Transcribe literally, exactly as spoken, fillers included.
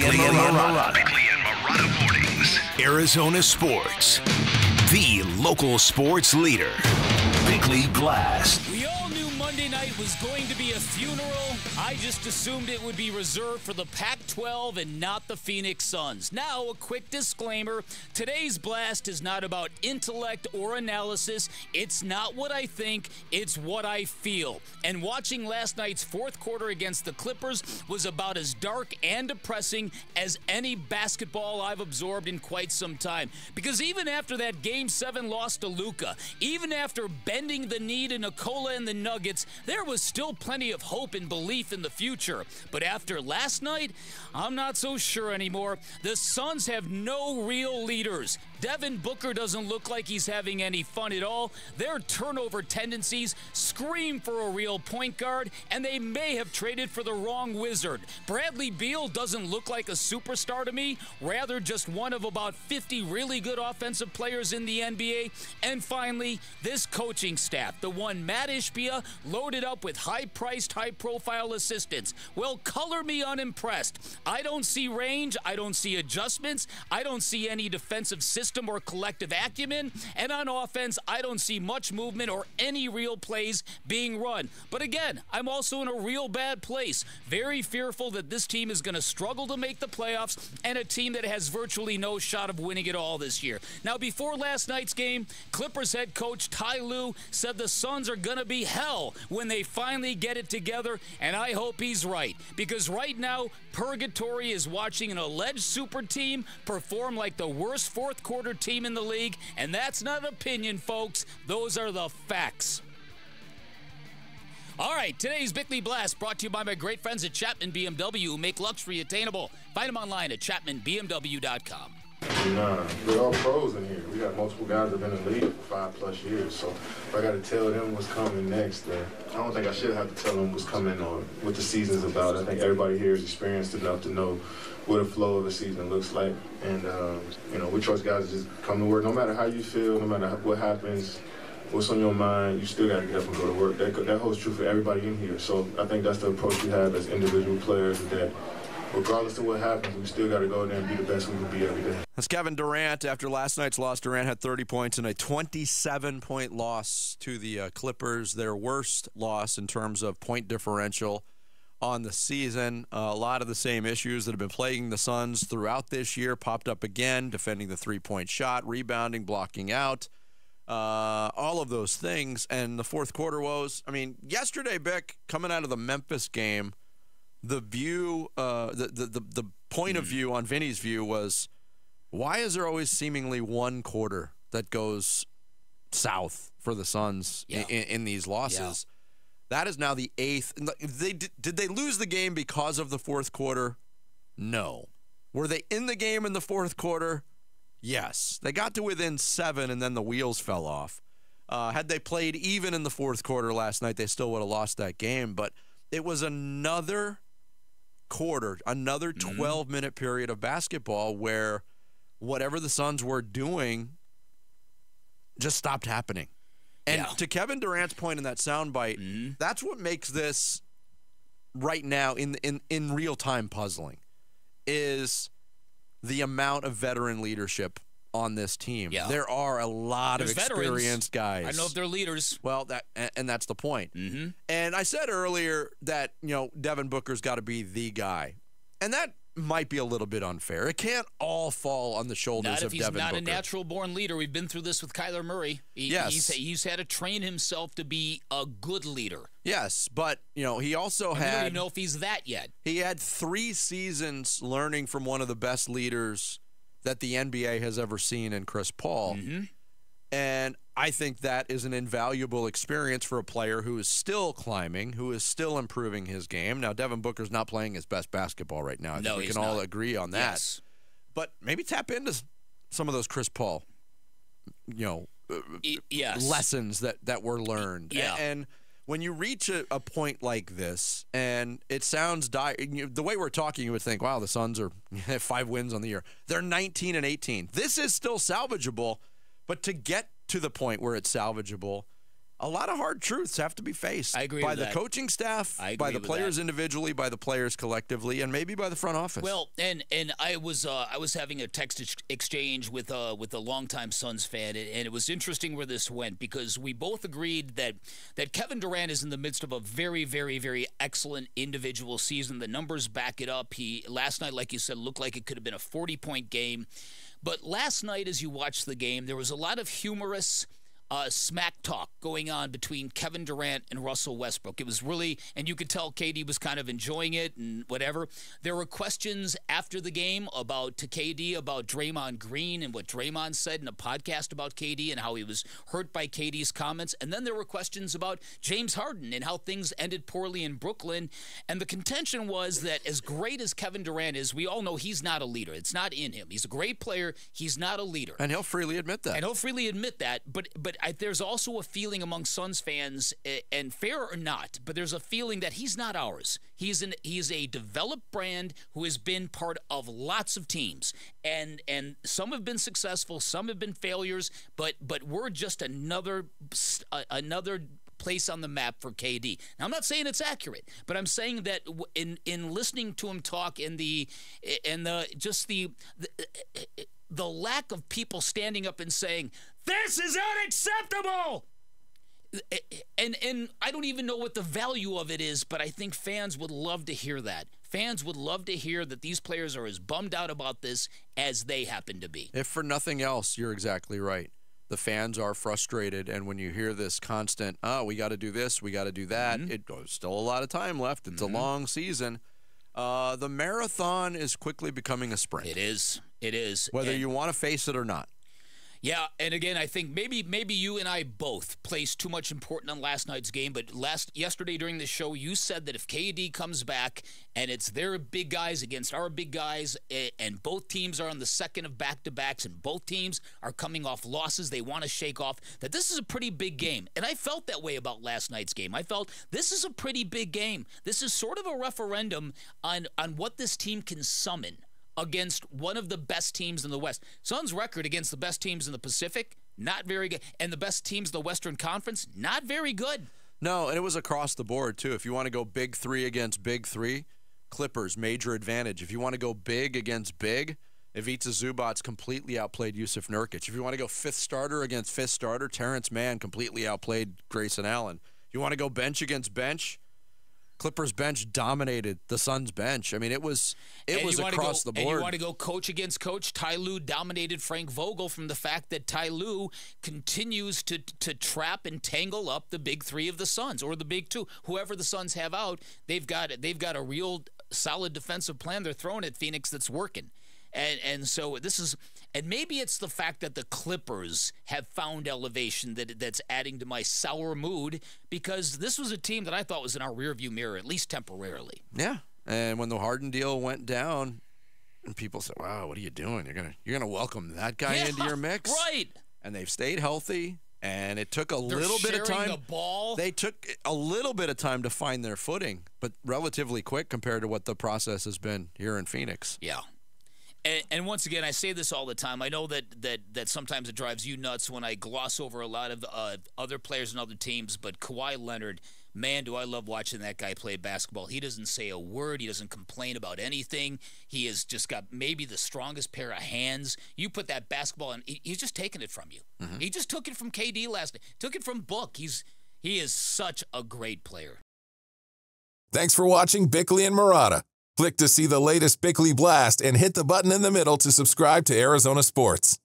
Bickley and Marata. Bickley and Marata mornings. Arizona Sports, the local sports leader. Bickley Blast. We all knew Monday night was going to be a funeral. I just assumed it would be reserved for the Pac twelve and not the Phoenix Suns. Now, a quick disclaimer. Today's blast is not about intellect or analysis. It's not what I think. It's what I feel. And watching last night's fourth quarter against the Clippers was about as dark and depressing as any basketball I've absorbed in quite some time. Because even after that Game seven loss to Luka, even after bending the knee to Nicola and the Nuggets, there was still plenty of hope and belief in the future. But after last night, I'm not so sure anymore. The Suns have no real leaders. Devin Booker doesn't look like he's having any fun at all. Their turnover tendencies scream for a real point guard, and they may have traded for the wrong wizard. Bradley Beal doesn't look like a superstar to me, rather just one of about fifty really good offensive players in the N B A. And finally, this coaching staff, the one Matt Ishbia loaded up with high-priced, high-profile assistants. Well, color me unimpressed. I don't see range. I don't see adjustments. I don't see any defensive system or collective acumen, and on offense, I don't see much movement or any real plays being run. But again, I'm also in a real bad place, very fearful that this team is going to struggle to make the playoffs, and a team that has virtually no shot of winning it all this year. Now, before last night's game, Clippers head coach Ty Lue said the Suns are going to be hell when they finally get it together, and I hope he's right, because right now, purgatory is watching an alleged super team perform like the worst fourth quarter team in the league, and that's not an opinion, folks. Those are the facts. All right, today's Bickley Blast brought to you by my great friends at Chapman B M W, who make luxury attainable. Find them online at chapman b m w dot com. Nah, we're all pros in here. We got multiple guys that have been in the league for five plus years, so if I got to tell them what's coming next, uh, I don't think I should have to tell them what's coming or what the season's about. I think everybody here is experienced enough to know what the flow of the season looks like, and uh, you know, we trust guys to just come to work. No matter how you feel, no matter what happens, what's on your mind, you still got to get up and go to work. That, that holds true for everybody in here, so I think that's the approach we have as individual players, that regardless of what happens, we still got to go in there and be the best we can be every day. That's Kevin Durant. After last night's loss, Durant had thirty points in a twenty-seven point loss to the uh, Clippers, their worst loss in terms of point differential on the season. Uh, a lot of the same issues that have been plaguing the Suns throughout this year popped up again, defending the three-point shot, rebounding, blocking out, uh, all of those things. And the fourth quarter woes. I mean, yesterday, Bick, coming out of the Memphis game, the view, uh, the, the, the, the point of view on Vinny's view was, why is there always seemingly one quarter that goes south for the Suns yeah. in, in these losses? Yeah. That is now the eighth. They, did they lose the game because of the fourth quarter? No. Were they in the game in the fourth quarter? Yes. They got to within seven, and then the wheels fell off. Uh, had they played even in the fourth quarter last night, they still would have lost that game. But it was another quarter, another twelve minute period of basketball where whatever the Suns were doing just stopped happening. And yeah. to Kevin Durant's point in that soundbite, mm-hmm. that's what makes this right now in, in, in real time puzzling, is the amount of veteran leadership on this team. Yeah. There are a lot There's of experienced veterans. guys. I know if they're leaders. Well, that and, and that's the point. Mm-hmm. And I said earlier that, you know, Devin Booker's got to be the guy. And that might be a little bit unfair. It can't all fall on the shoulders not of Devin Booker. Not if he's not a natural-born leader. We've been through this with Kyler Murray. He, yes. He's, he's had to train himself to be a good leader. Yes, but, you know, he also and had... I don't even know if he's that yet. He had three seasons learning from one of the best leaders that the N B A has ever seen in Chris Paul. Mm-hmm. And I think that is an invaluable experience for a player who is still climbing, who is still improving his game. Now, Devin Booker's not playing his best basketball right now. I no, think we he's can not. all agree on that. Yes. But maybe tap into some of those Chris Paul, you know, e yes. lessons that, that were learned. Yeah. And when you reach a, a point like this, and it sounds dire, the way we're talking, you would think, wow, the Suns are five wins on the year. They're nineteen and eighteen. This is still salvageable, but to get to the point where it's salvageable, a lot of hard truths have to be faced I agree by the that. coaching staff, I agree by the players that. individually, by the players collectively, and maybe by the front office. Well, and and I was uh, I was having a text exchange with uh, with a longtime Suns fan, and it was interesting where this went because we both agreed that that Kevin Durant is in the midst of a very very very excellent individual season. The numbers back it up. He last night, like you said, looked like it could have been a forty point game, but last night as you watched the game, there was a lot of humorous Uh, smack talk going on between Kevin Durant and Russell Westbrook. It was really, and you could tell K D was kind of enjoying it and whatever. There were questions after the game about to K D about Draymond Green and what Draymond said in a podcast about K D and how he was hurt by K D's comments. And then there were questions about James Harden and how things ended poorly in Brooklyn. And the contention was that as great as Kevin Durant is, we all know he's not a leader. It's not in him. He's a great player. He's not a leader. And he'll freely admit that. And he'll freely admit that. But, but I, there's also a feeling among Suns fans, and fair or not, but there's a feeling that he's not ours. He's an he's a developed brand who has been part of lots of teams, and and some have been successful, some have been failures, but but we're just another uh, another. place on the map for K D. Now, I'm not saying it's accurate, but I'm saying that in in listening to him talk and the and the just the, the the lack of people standing up and saying this is unacceptable, and and I don't even know what the value of it is, but I think fans would love to hear that. Fans would love to hear that these players are as bummed out about this as they happen to be. If for nothing else, you're exactly right. The fans are frustrated, and when you hear this constant, oh, we got to do this, we got to do that, mm-hmm. it, there's still a lot of time left. It's mm-hmm. a long season. Uh, the marathon is quickly becoming a sprint. It is. It is. Whether and you want to face it or not. Yeah, and again, I think maybe maybe you and I both placed too much importance on last night's game, but last yesterday during the show, you said that if K D comes back and it's their big guys against our big guys, and both teams are on the second of back-to-backs and both teams are coming off losses they want to shake off, that this is a pretty big game. And I felt that way about last night's game. I felt this is a pretty big game. This is sort of a referendum on, on what this team can summon against one of the best teams in the West. Suns' record against the best teams in the Pacific, not very good. And the best teams in the Western Conference, not very good. No, and it was across the board, too. If you want to go big three against big three, Clippers, major advantage. If you want to go big against big, Ivica Zubac completely outplayed Jusuf Nurkic. If you want to go fifth starter against fifth starter, Terrence Mann completely outplayed Grayson Allen. If you want to go bench against bench, Clippers bench dominated the Suns bench. I mean, it was it was across the board. And you want to go coach against coach. Ty Lue dominated Frank Vogel from the fact that Ty Lue continues to to trap and tangle up the big three of the Suns or the big two, whoever the Suns have out. They've got they've got a real solid defensive plan they're throwing at Phoenix that's working. And and so this is, and maybe it's the fact that the Clippers have found elevation that that's adding to my sour mood, because this was a team that I thought was in our rearview mirror, at least temporarily. Yeah, and when the Harden deal went down, and people said, "Wow, what are you doing? You're gonna you're gonna welcome that guy yeah, into your mix, right?" And they've stayed healthy, and it took a They're little bit of time. The ball. They took a little bit of time to find their footing, but relatively quick compared to what the process has been here in Phoenix. Yeah. And, and once again, I say this all the time. I know that, that, that sometimes it drives you nuts when I gloss over a lot of uh, other players and other teams, but Kawhi Leonard, man, do I love watching that guy play basketball. He doesn't say a word. He doesn't complain about anything. He has just got maybe the strongest pair of hands. You put that basketball in, he, he's just taking it from you. Mm-hmm. He just took it from K D last night. Took it from Book. He's, he is such a great player. Thanks for watching Bickley and Marata. Click to see the latest Bickley Blast and hit the button in the middle to subscribe to Arizona Sports.